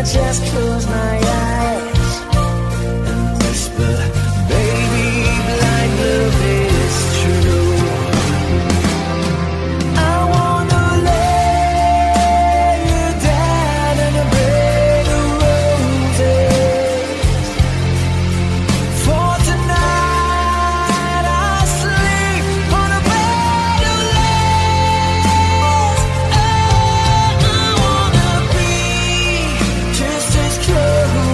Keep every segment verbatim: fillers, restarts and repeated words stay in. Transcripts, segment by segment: I just close my eyes and whisper, baby, blind love is true. I wanna lay you down in a bed of roses. For tonight I'll sleep on a bed of roses. Oh, I wanna be just as close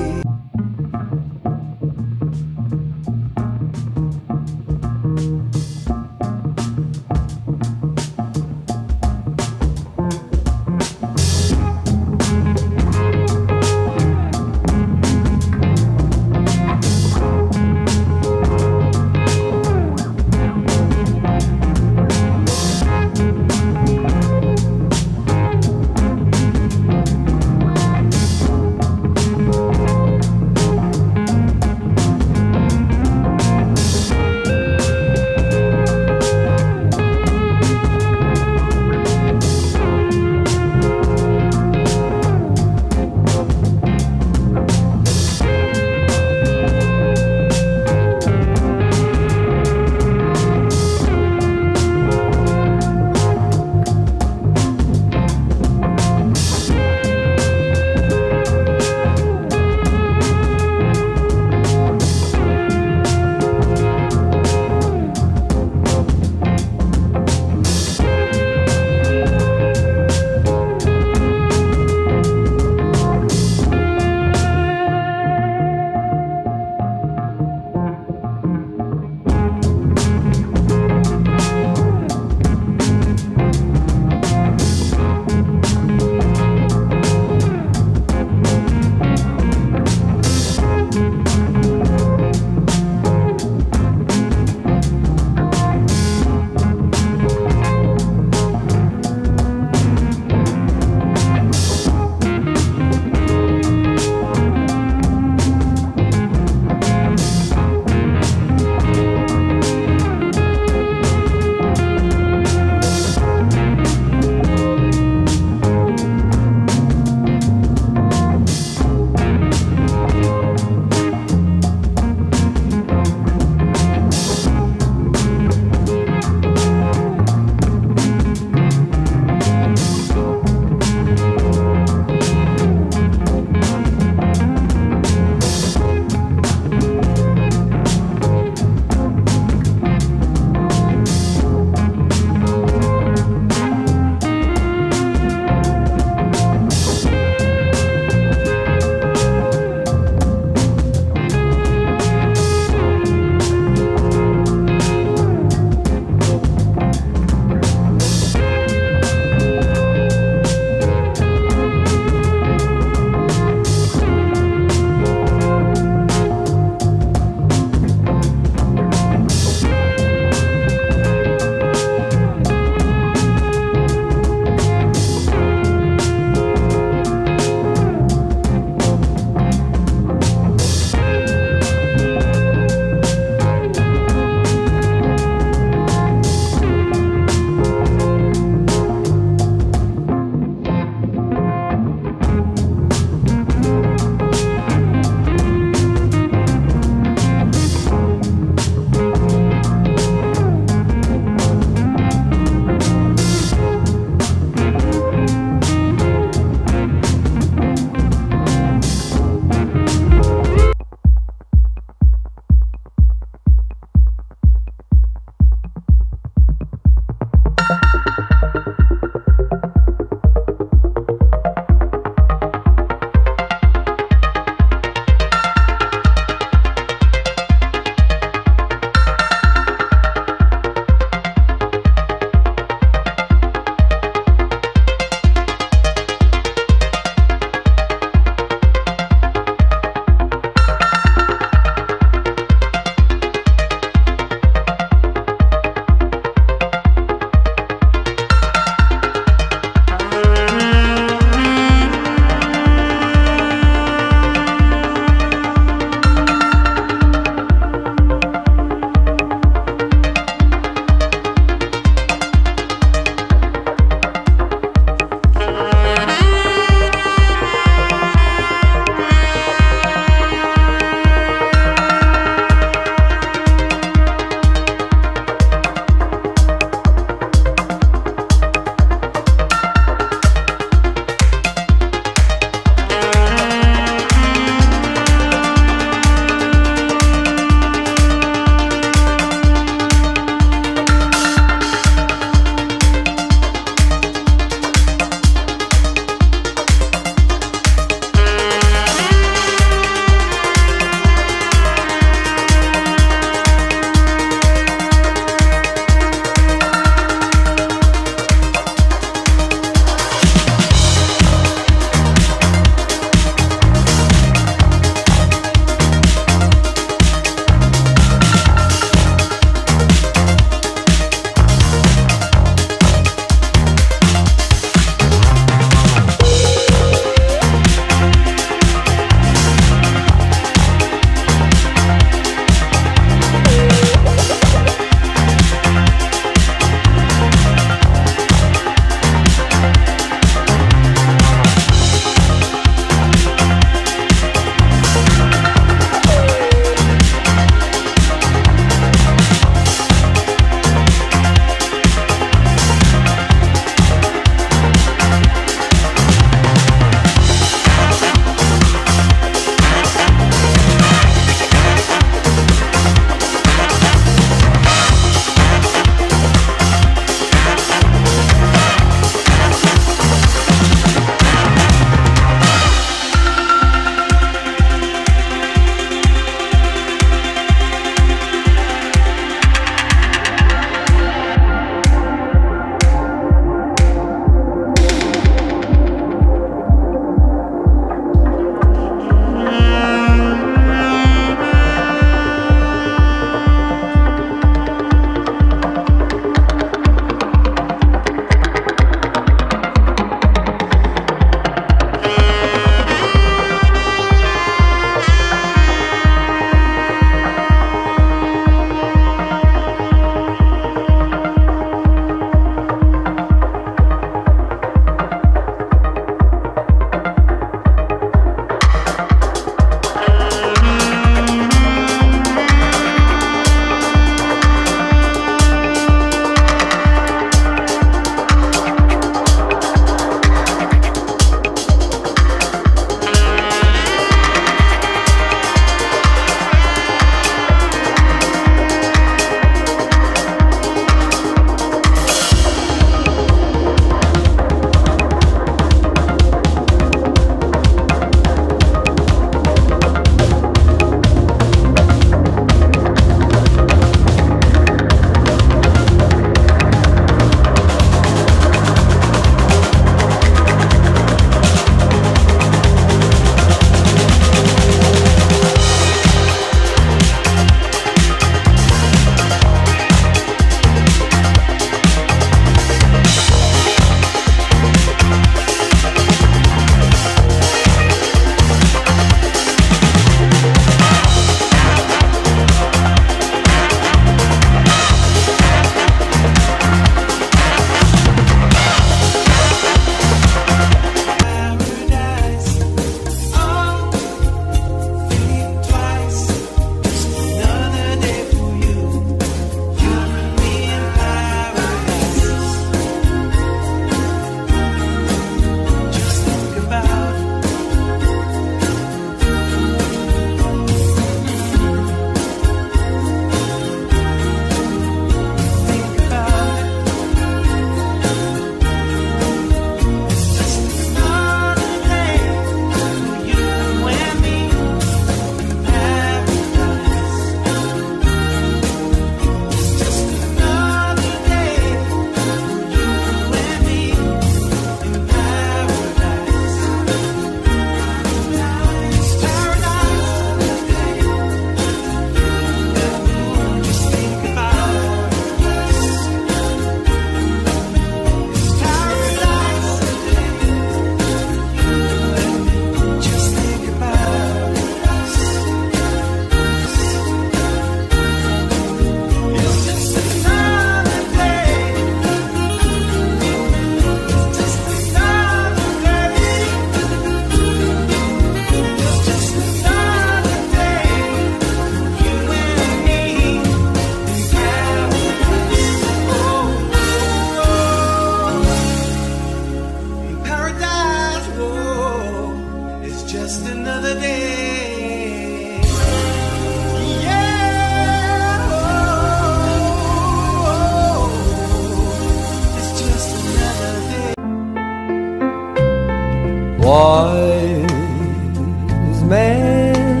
wise men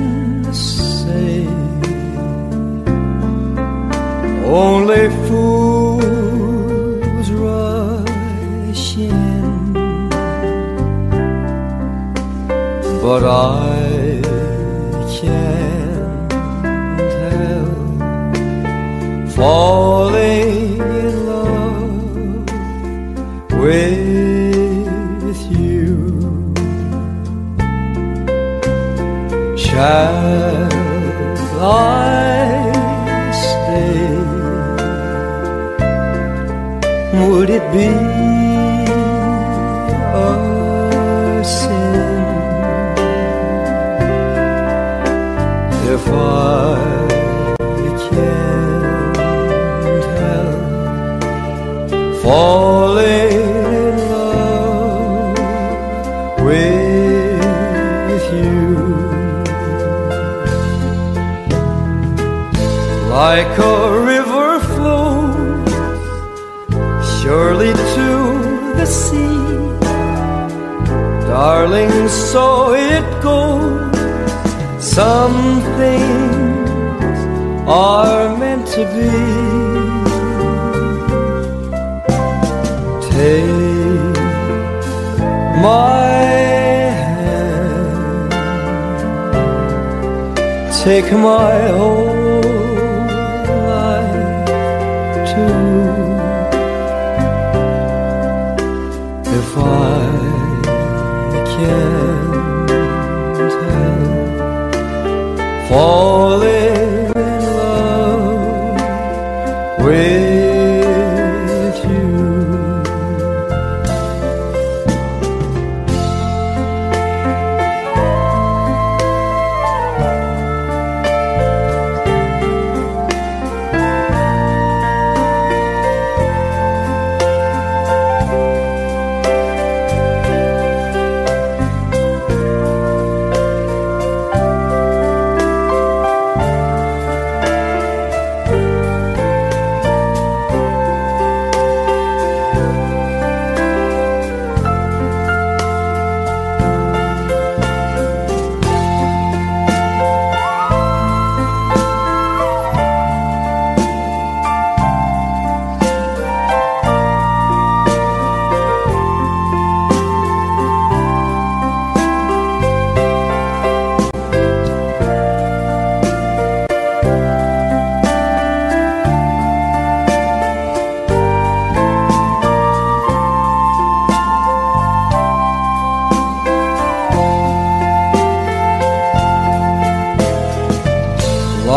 say only fools rush in, but I can't help falling in love with you. Shall I stay? Would it be a sin if I can't help falling in love with you? Like a river flows surely to the sea, darling, so it goes. Some things are meant to be. Take my hand, take my whole if I can't help falling in love with you.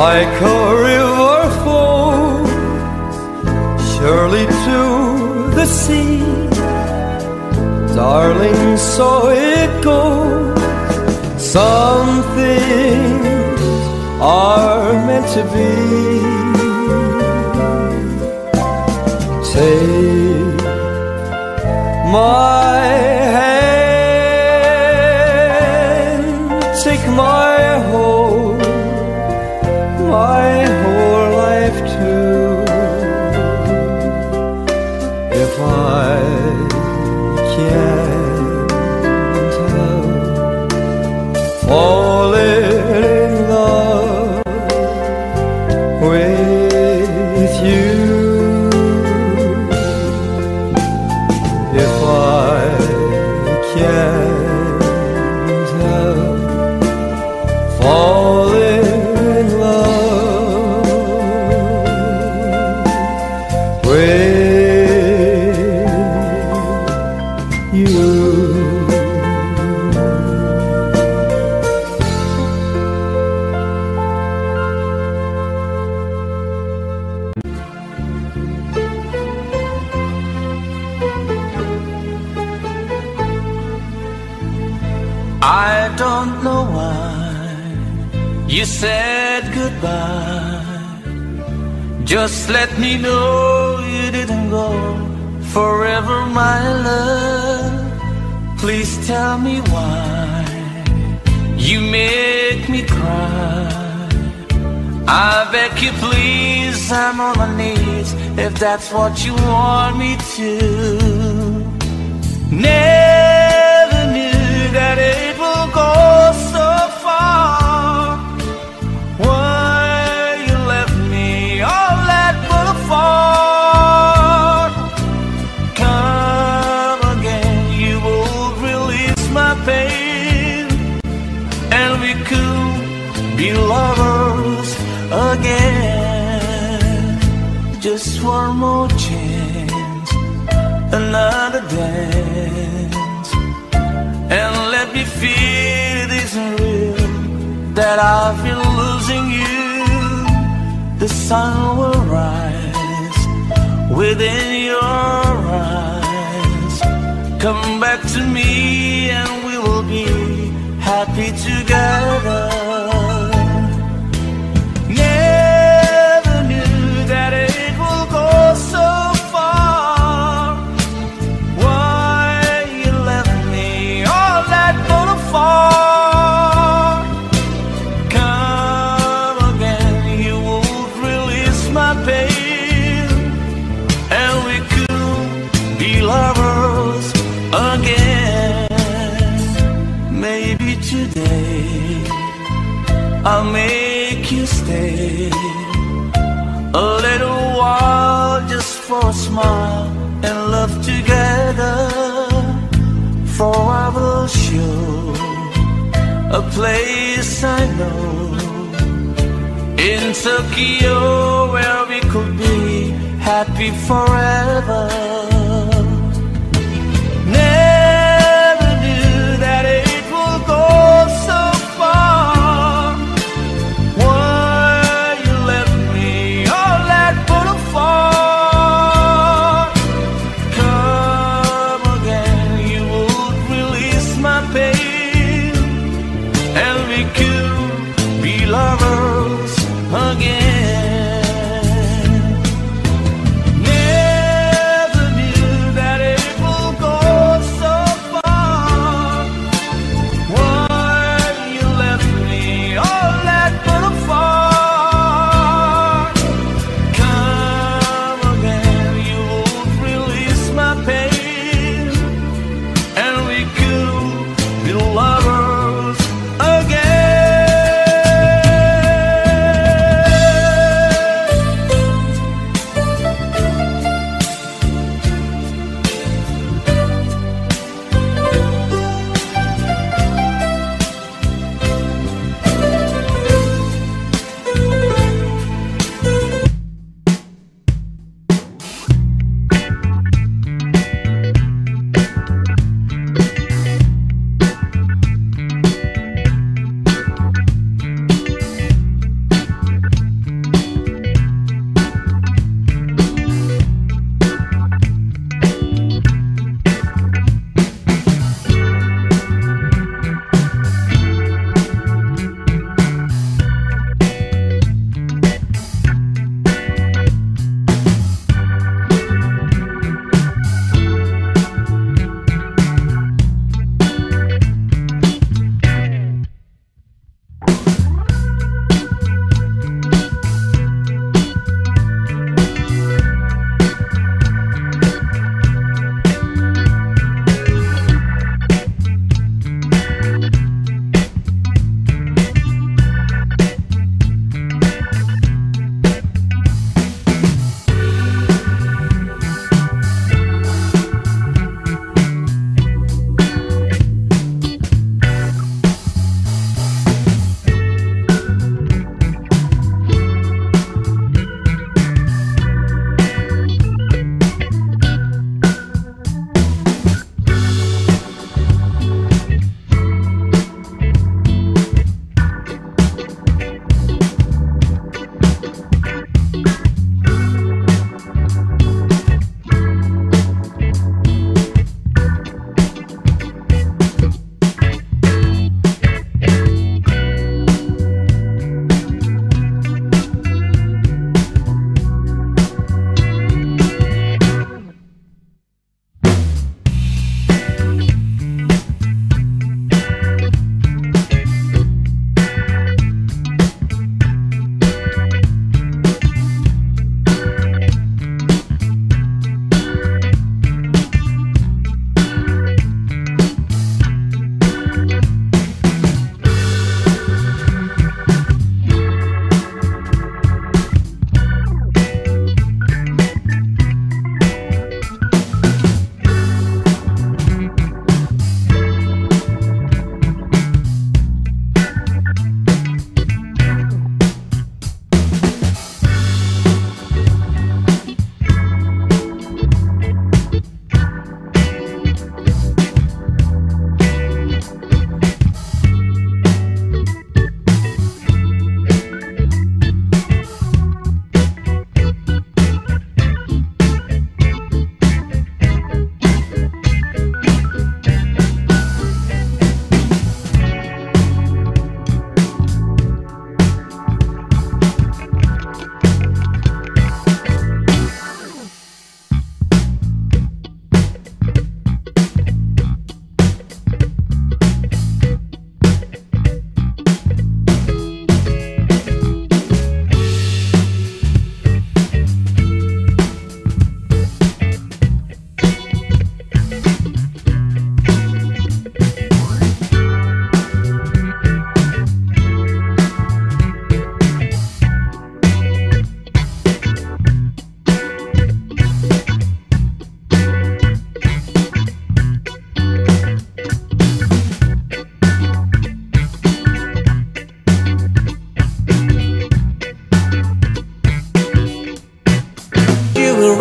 Like a river flows surely to the sea, darling, so it goes. Some things are meant to be. Take my hand, take my whole, my whole life too, if I can't help falling in love with you. If I can't help falling I don't know why you said goodbye. Just let me know you didn't go forever, my love. Please tell me why you make me cry. I beg you please, I'm on my knees if that's what you want me to. Never knew that that it will go so far. Why you left me on that boulevard? Come again, you will release my pain, and we could be lovers again. Just one more chance, another dance, and let me feel it isn't real, that I've been losing you. The sun will rise within your eyes. Come back to me and we will be happy together. Never knew that it will go so I'll make you stay a little while, just for a smile and love together. For I will show a place I know in Tokyo where we could be happy forever. Never knew that it will go so far. Again, never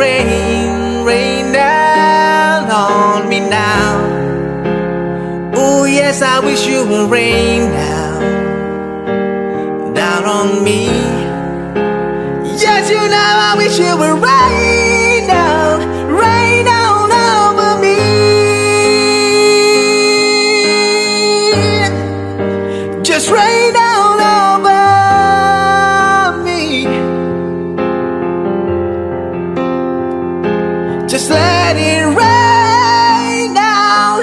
rain, rain down on me now. Oh yes, I wish you would rain down, down on me. Yes, you know I wish you would rain down, rain down over me. Just rain down. Just let it rain down,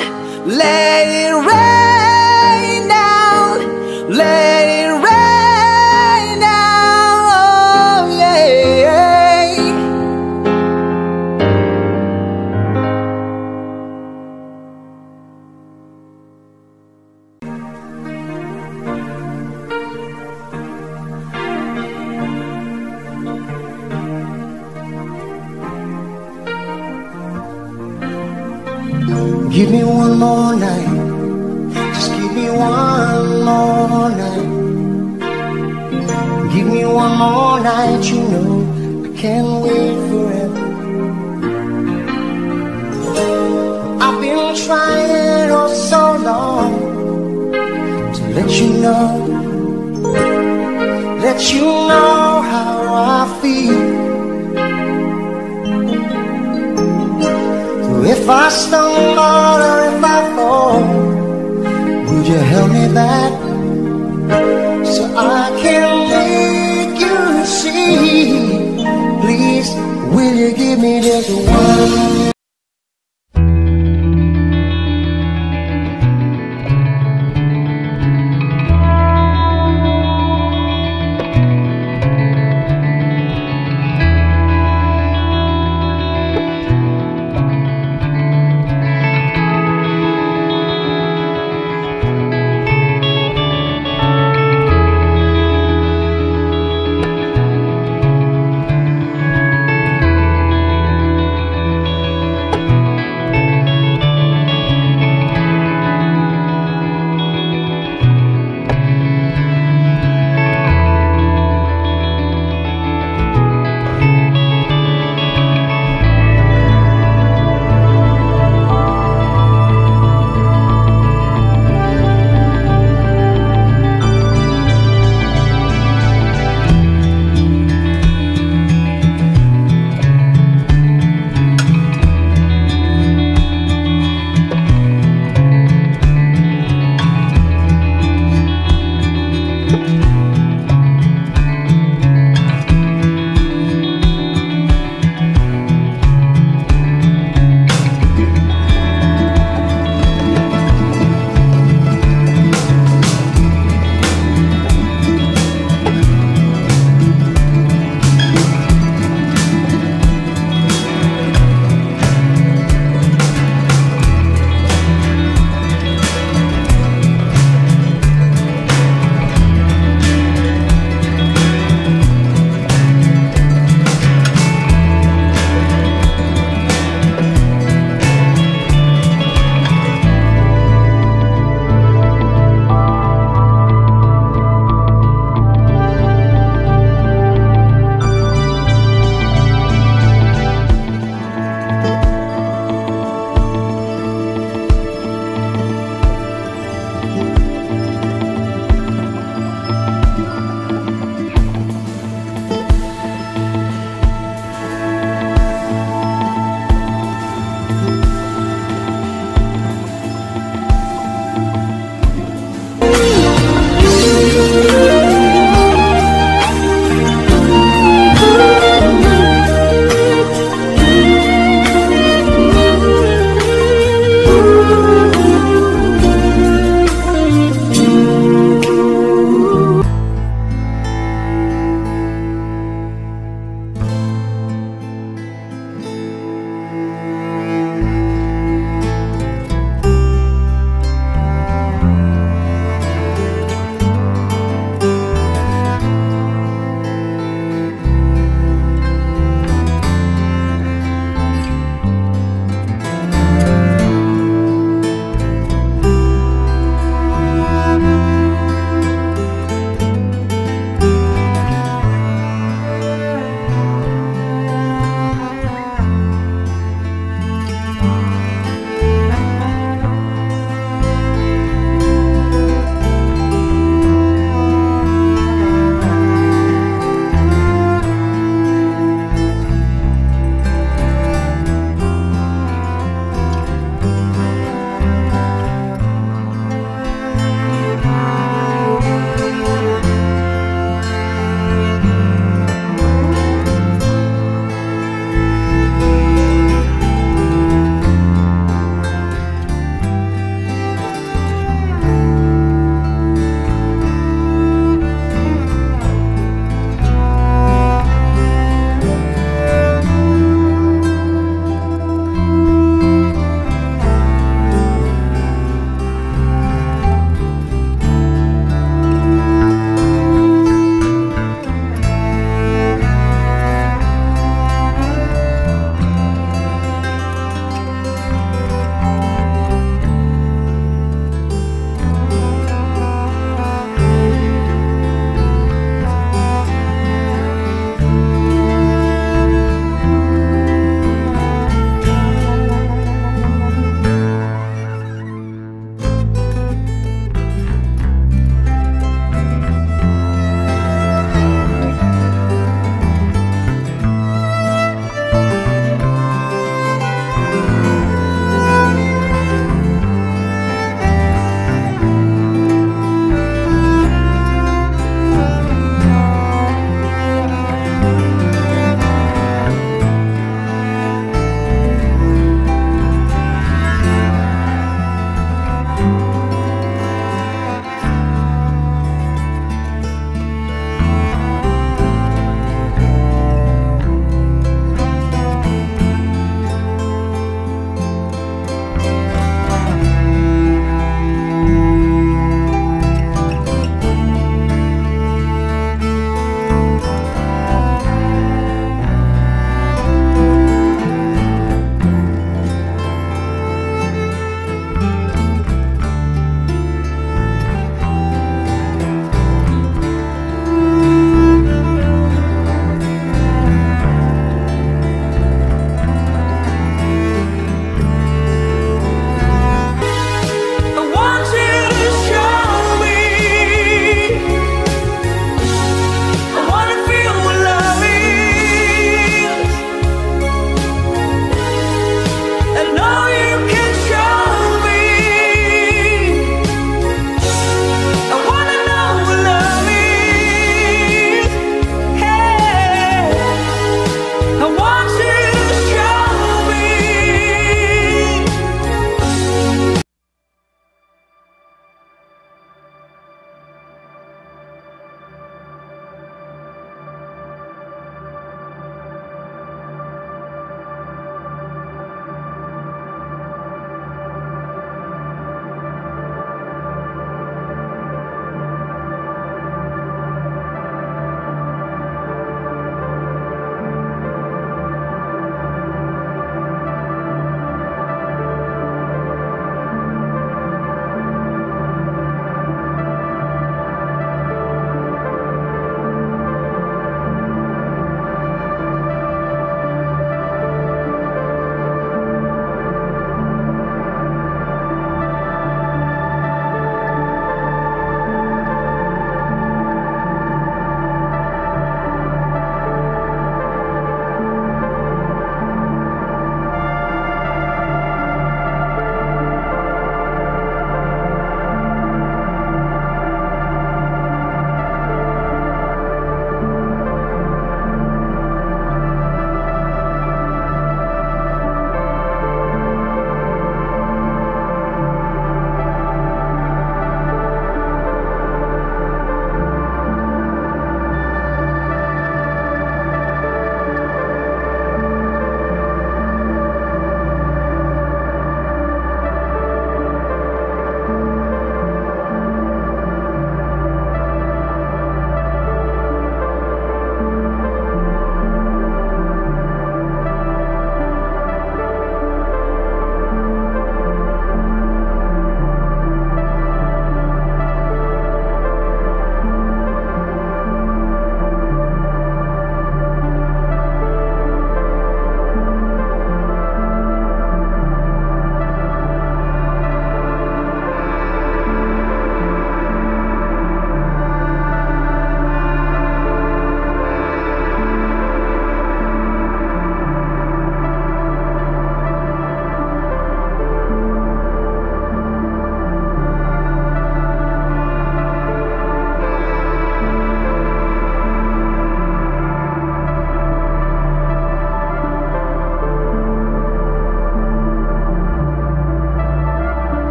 let it rain down, let it rain down, oh yeah. Give me one more night, just give me one more night. Give me one more night, you know I can't wait forever. I've been trying oh so long to let you know, let you know how I feel. If I stumble or if I fall, would you help me back so I can make you see? Please, will you give me just one?